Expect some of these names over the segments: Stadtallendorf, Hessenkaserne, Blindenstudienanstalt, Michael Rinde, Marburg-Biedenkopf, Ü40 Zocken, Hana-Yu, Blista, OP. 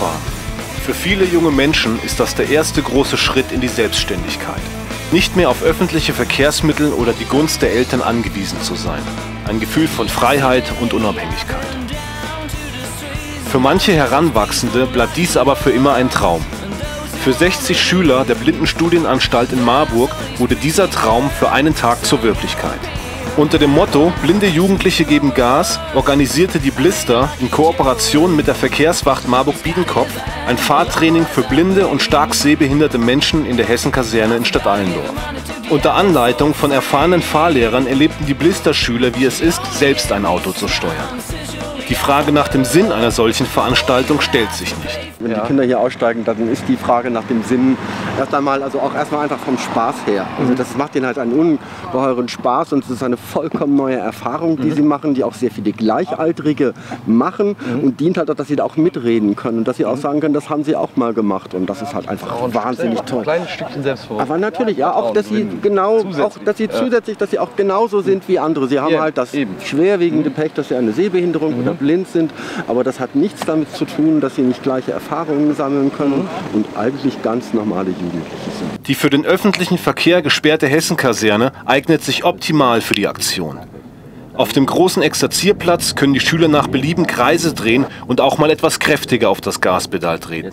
Gefahr. Für viele junge Menschen ist das der erste große Schritt in die Selbstständigkeit. Nicht mehr auf öffentliche Verkehrsmittel oder die Gunst der Eltern angewiesen zu sein. Ein Gefühl von Freiheit und Unabhängigkeit. Für manche Heranwachsende bleibt dies aber für immer ein Traum. Für 60 Schüler der Blindenstudienanstalt in Marburg wurde dieser Traum für einen Tag zur Wirklichkeit. Unter dem Motto „Blinde Jugendliche geben Gas" organisierte die Blista in Kooperation mit der Verkehrswacht Marburg-Biedenkopf ein Fahrtraining für blinde und stark sehbehinderte Menschen in der Hessenkaserne in Stadtallendorf. Unter Anleitung von erfahrenen Fahrlehrern erlebten die Blista-Schüler, wie es ist, selbst ein Auto zu steuern. Die Frage nach dem Sinn einer solchen Veranstaltung stellt sich nicht. Wenn die Kinder hier aussteigen, dann ist die Frage nach dem Sinn erst einmal, also auch erstmal einfach vom Spaß her. Also das macht ihnen halt einen ungeheuren Spaß und es ist eine vollkommen neue Erfahrung, die sie machen, die auch sehr viele Gleichaltrige machen und dient halt auch, dass sie da auch mitreden können und dass sie auch sagen können, das haben sie auch mal gemacht und das ist halt einfach wahnsinnig toll. Ein kleines Stückchen Selbstbewusstsein. Aber natürlich, ja, auch dass sie genau, auch dass sie zusätzlich, dass sie auch genauso sind wie andere. Sie haben halt das schwerwiegende Pech, dass sie eine Sehbehinderung oder blind sind, aber das hat nichts damit zu tun, dass sie nicht gleiche Erfahrungen sammeln können und eigentlich ganz normale Jugendliche sind. Die für den öffentlichen Verkehr gesperrte Hessenkaserne eignet sich optimal für die Aktion. Auf dem großen Exerzierplatz können die Schüler nach Belieben Kreise drehen und auch mal etwas kräftiger auf das Gaspedal treten.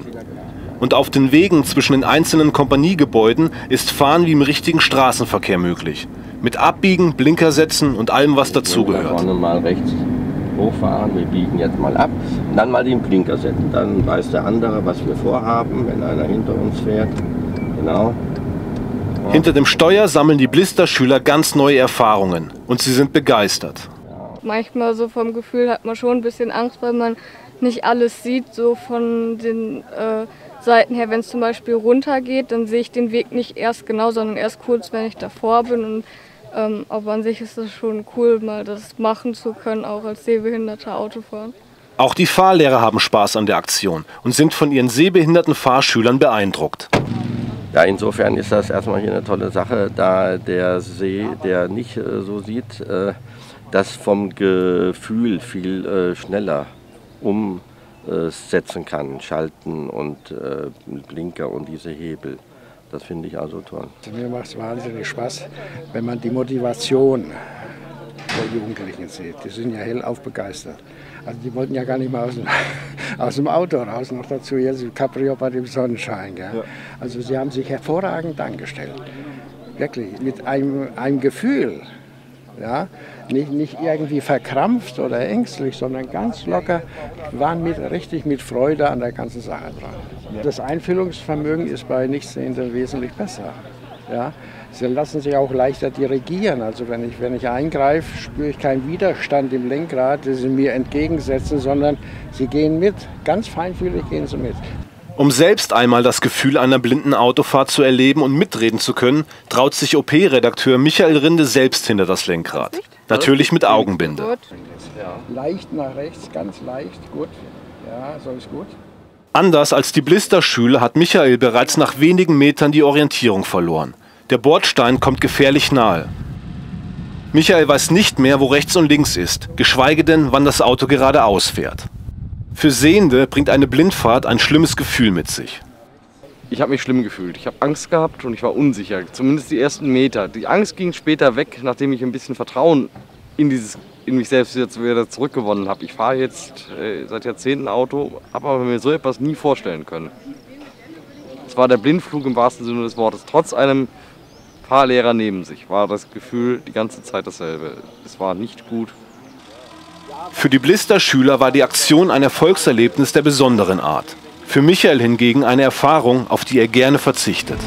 Und auf den Wegen zwischen den einzelnen Kompaniegebäuden ist Fahren wie im richtigen Straßenverkehr möglich. Mit Abbiegen, Blinkersätzen und allem, was dazugehört. Hochfahren, wir biegen jetzt mal ab und dann mal den Blinker setzen. Dann weiß der andere, was wir vorhaben, wenn einer hinter uns fährt. Genau. Ja. Hinter dem Steuer sammeln die Blista-Schüler ganz neue Erfahrungen und sie sind begeistert. Manchmal so vom Gefühl hat man schon ein bisschen Angst, weil man nicht alles sieht, so von den Seiten her. Wenn es zum Beispiel runter geht, dann sehe ich den Weg nicht erst genau, sondern erst kurz, wenn ich davor bin. Und aber an sich ist es schon cool, mal das machen zu können, auch als sehbehinderter Autofahren. Auch die Fahrlehrer haben Spaß an der Aktion und sind von ihren sehbehinderten Fahrschülern beeindruckt. Ja, insofern ist das erstmal hier eine tolle Sache, da der Seh, der nicht so sieht, das vom Gefühl viel schneller umsetzen kann. Schalten und Blinker und diese Hebel. Das finde ich also toll. Mir macht es wahnsinnig Spaß, wenn man die Motivation der Jugendlichen sieht. Die sind ja hellauf begeistert. Also die wollten ja gar nicht mal aus dem Auto raus, noch dazu jetzt im Cabrio bei dem Sonnenschein. Gell? Ja. Also sie haben sich hervorragend angestellt. Wirklich, mit einem Gefühl. Ja? Nicht irgendwie verkrampft oder ängstlich, sondern ganz locker, waren richtig mit Freude an der ganzen Sache dran. Das Einfühlungsvermögen ist bei Nichtsehenden wesentlich besser. Ja? Sie lassen sich auch leichter dirigieren. Also wenn ich eingreife, spüre ich keinen Widerstand im Lenkrad, den sie mir entgegensetzen, sondern sie gehen mit. Ganz feinfühlig gehen sie mit. Um selbst einmal das Gefühl einer blinden Autofahrt zu erleben und mitreden zu können, traut sich OP-Redakteur Michael Rinde selbst hinter das Lenkrad. Natürlich mit Augenbinde. Leicht nach rechts, ganz leicht, gut. Ja, so ist gut. Anders als die Blista-Schüler hat Michael bereits nach wenigen Metern die Orientierung verloren. Der Bordstein kommt gefährlich nahe. Michael weiß nicht mehr, wo rechts und links ist, geschweige denn, wann das Auto geradeaus fährt. Für Sehende bringt eine Blindfahrt ein schlimmes Gefühl mit sich. Ich habe mich schlimm gefühlt. Ich habe Angst gehabt und ich war unsicher, zumindest die ersten Meter. Die Angst ging später weg, nachdem ich ein bisschen Vertrauen in mich selbst wieder zurückgewonnen habe. Ich fahre jetzt seit Jahrzehnten Auto, habe aber mir so etwas nie vorstellen können. Es war der Blindflug im wahrsten Sinne des Wortes. Trotz einem Fahrlehrer neben sich war das Gefühl die ganze Zeit dasselbe. Es war nicht gut. Für die Blista-Schüler war die Aktion ein Erfolgserlebnis der besonderen Art. Für Michael hingegen eine Erfahrung, auf die er gerne verzichtet.